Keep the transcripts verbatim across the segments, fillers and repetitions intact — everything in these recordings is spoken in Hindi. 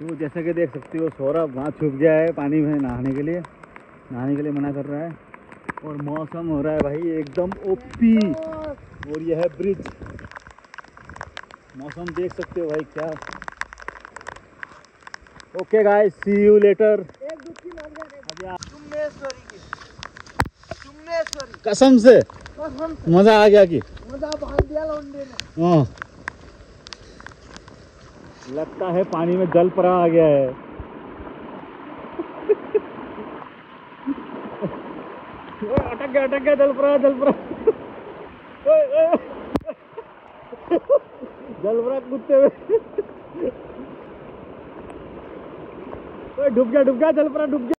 वो जैसा कि देख सकते हो सौरभ वहाँ छुप गया है पानी में नहाने के लिए, नहाने के लिए मना कर रहा है। और मौसम हो रहा है भाई एकदम ओपी। और यह है ब्रिज, मौसम देख सकते हो भाई क्या। Okay guys, see you later. कसम से मज़ा आ गया कि मज़ा भाग दिया लौंडे ने। हाँ, लगता है पानी में जल परा आ गया है। ओए अटक गया, अटक गया, जल परा, जल परा। ओए ओए जल परा कुत्ते हुए। ओए डूब गया, डूब गया, जल परा डूब गया।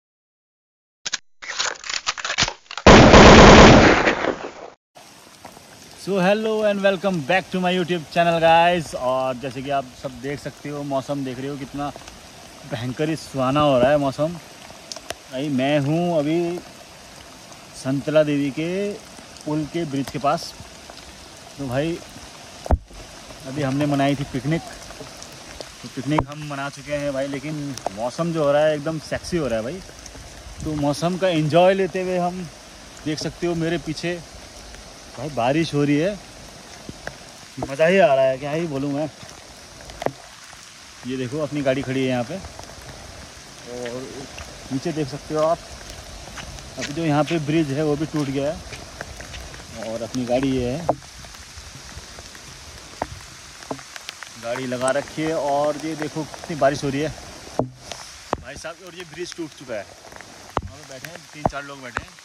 So hello and welcome back to my YouTube channel guys. और जैसे कि आप सब देख सकते हो, मौसम देख रहे हो कितना भयंकर ही सुहाना हो रहा है मौसम भाई। मैं हूँ अभी संतला देवी के पुल के ब्रिज के पास। तो भाई अभी हमने मनाई थी पिकनिक, तो पिकनिक हम मना चुके हैं भाई, लेकिन मौसम जो हो रहा है एकदम सेक्सी हो रहा है भाई। तो मौसम का एंजॉय लेते हुए हम देख सकते हो मेरे पीछे भाई बारिश हो रही है। मज़ा ही आ रहा है, क्या ही बोलूँ मैं। ये देखो अपनी गाड़ी खड़ी है यहाँ पे, और नीचे देख सकते हो आप। अभी जो यहाँ पे ब्रिज है वो भी टूट गया है, और अपनी गाड़ी ये है, गाड़ी लगा रखी है। और ये देखो कितनी बारिश हो रही है भाई साहब। और ये ब्रिज टूट चुका है। हम बैठे हैं, तीन चार लोग बैठे हैं।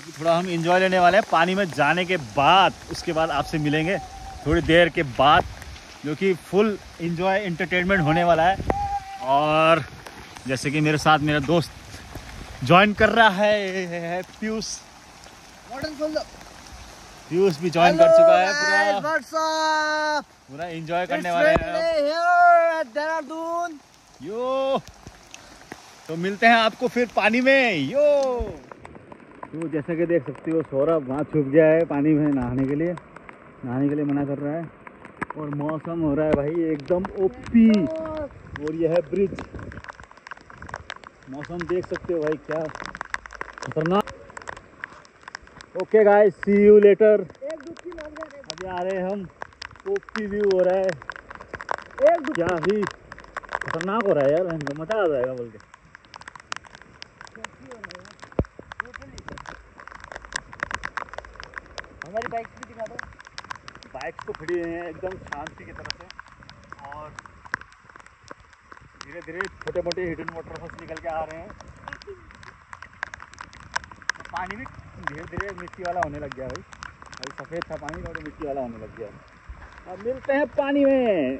अभी थोड़ा हम एंजॉय लेने वाले हैं पानी में जाने के बाद। उसके बाद आपसे मिलेंगे थोड़ी देर के बाद, जो कि फुल एंजॉय एंटरटेनमेंट होने वाला है। और जैसे कि मेरे साथ मेरा दोस्त ज्वाइन कर रहा है पीयूष, पीयूष भी ज्वाइन कर चुका है। पूरा पूरा एंजॉय करने वाले हैं यो। तो मिलते हैं आपको फिर पानी में यो। तो जैसा कि देख सकते हो सौरभ वहाँ छुप गया है पानी में नहाने के लिए, नहाने के लिए मना कर रहा है। और मौसम हो रहा है भाई एकदम ओपी। और यह है ब्रिज, मौसम देख सकते हो भाई क्या खतरनाक। Okay guys, see you later. अभी आ रहे हैं हम, ओपी व्यू हो रहा है, क्या ही खतरनाक हो रहा है यार, हमको मज़ा आ जाएगा बोल के। हमारी बाइक भी दिखा दो, बाइक तो खड़ी है एकदम शांति की तरफ से। और धीरे धीरे छोटे मोटे हिडन वाटरफॉल्स निकल के आ रहे हैं। पानी भी धीरे धीरे मिट्टी वाला होने लग गया भाई। अभी सफ़ेद था पानी और मिट्टी वाला होने लग गया। अब मिलते हैं पानी में।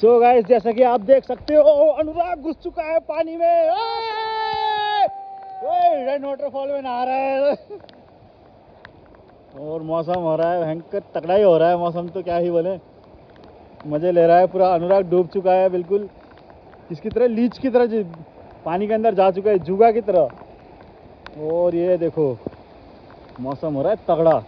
सो so गाइस, जैसा कि आप देख सकते हो अनुराग घुस चुका है पानी में। रेन वाटरफॉल में नहा रहा है। और मौसम हो रहा है भयंकर तगड़ा ही हो रहा है मौसम, तो क्या ही बोले, मज़े ले रहा है पूरा। अनुराग डूब चुका है बिल्कुल, इसकी तरह लीच की तरह पानी के अंदर जा चुका है, जुगा की तरह। और ये देखो मौसम हो रहा है तगड़ा।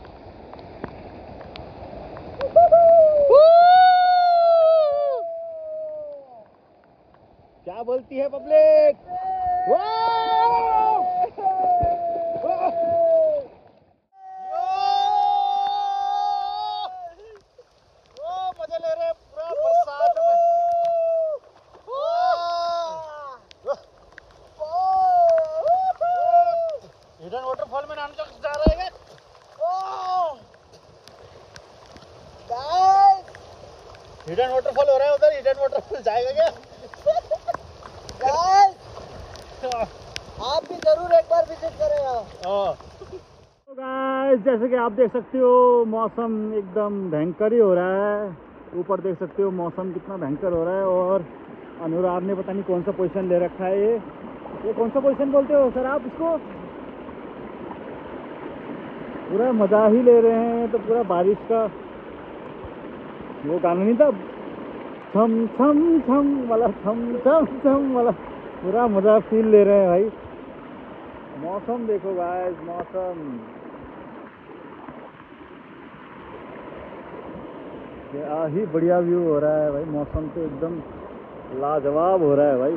क्या बोलती है पब्लिक। मजे ले रहे पूरा बरसात में। हिडन वाटरफॉल में नाम तक जा रहे हैं। हिडन वाटरफॉल हो रहा है उधर, हिडन वाटरफॉल जाएगा क्या आप भी जरूर एक बार विजिट करें। तो गाइस, जैसे कि आप देख सकते हो मौसम एकदम भयंकर ही हो रहा है। ऊपर देख सकते हो मौसम कितना भयंकर हो रहा है। और अनुराग ने पता नहीं कौन सा पोजीशन ले रखा है। ये ये कौन सा पोजीशन बोलते हो सर आप इसको। पूरा मज़ा ही ले रहे हैं। तो पूरा बारिश का वो कानूनी था, थम थम थम वाला थम थम थम वाला पूरा मज़ा फील ले रहे हैं भाई। मौसम देखो गाइस, मौसम क्या ही बढ़िया व्यू हो रहा है भाई। मौसम तो एकदम लाजवाब हो रहा है भाई,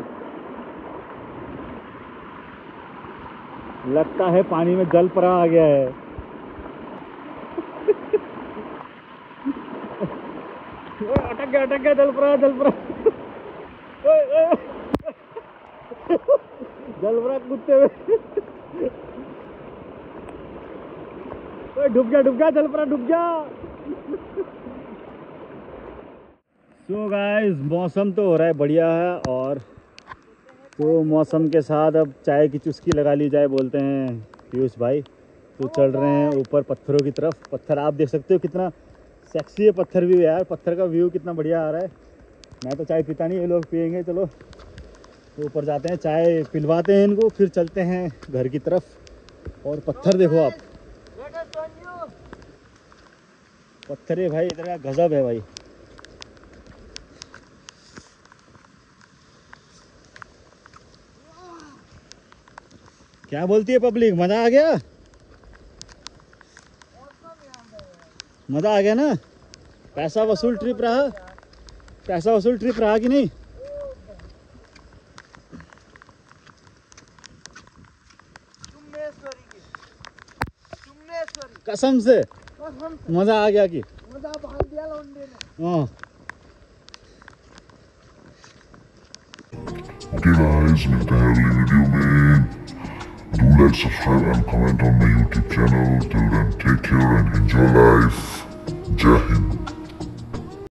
लगता है पानी में जल परा आ गया है। अटक गया अटक गया जलपरा जलपरा जलपरा कूदते हुए डूब गया डूब गया जलपरा डूब गया। सो गाइस मौसम तो हो रहा है बढ़िया है, और तो मौसम के साथ अब चाय की चुस्की लगा ली जाए बोलते हैं पीयूष भाई। तो चल रहे हैं ऊपर पत्थरों की तरफ। पत्थर आप देख सकते हो कितना सेक्सी है पत्थर व्यू यार, पत्थर का व्यू कितना बढ़िया आ रहा है। मैं तो चाय पीता नहीं, ये लोग पियेंगे। चलो तो ऊपर जाते हैं, चाय पिलवाते हैं इनको, फिर चलते हैं घर की तरफ। और पत्थर देखो आप, पत्थर है भाई इधर का गजब है भाई। क्या बोलती है पब्लिक, मज़ा आ गया मज़ा आ गया ना। पैसा वसूल ट्रिप रहा, पैसा वसूल ट्रिप रहा कि नहीं। कसम से मज़ा आ गया कि हाँ। ओके गाइस मिलते हैं अगली वीडियो में। Do like, subscribe and comment on my YouTube channel. Till then, take care and enjoy life. Jai Hind.